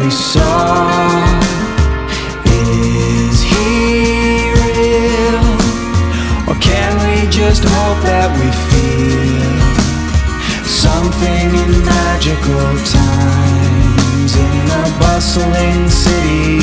we saw. Is he real? Or can we just hope that we feel something in magical times in a bustling city?